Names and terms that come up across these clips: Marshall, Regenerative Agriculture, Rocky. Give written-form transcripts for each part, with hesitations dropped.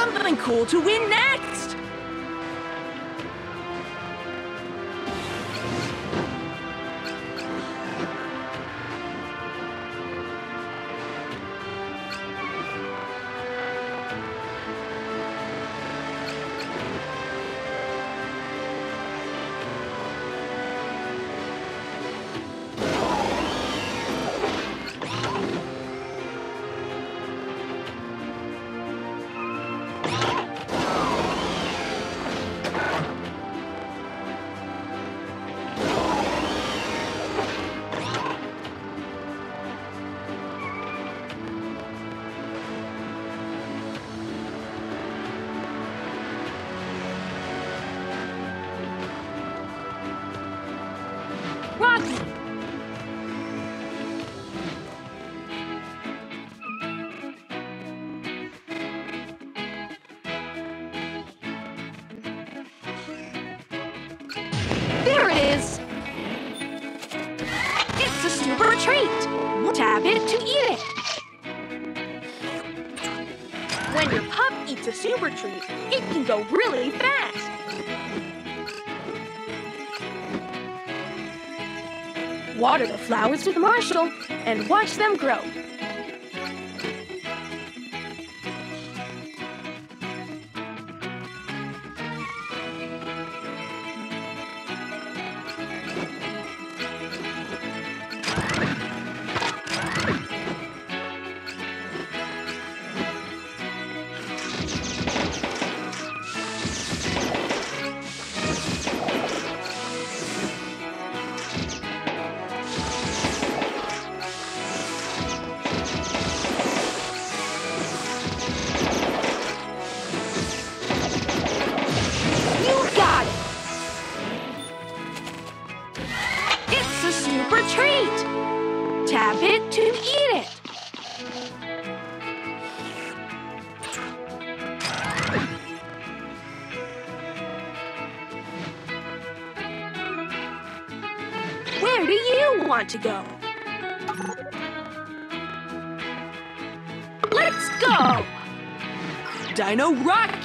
something cool to win next! Rocky! There it is! It's a super retreat! Tap it to eat it! When your pup eats a super treat, it can go really fast! Water the flowers with Marshall and watch them grow. Tap it to eat it. Where do you want to go? Let's go! Dino Rocky!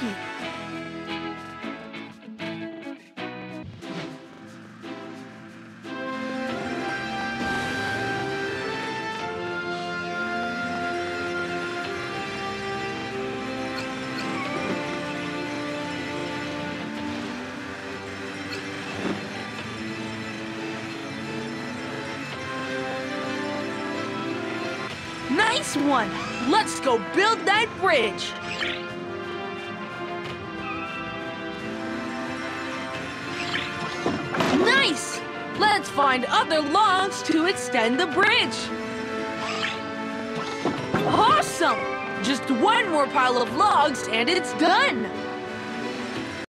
Nice one! Let's go build that bridge! Nice! Let's find other logs to extend the bridge! Awesome! Just one more pile of logs and it's done!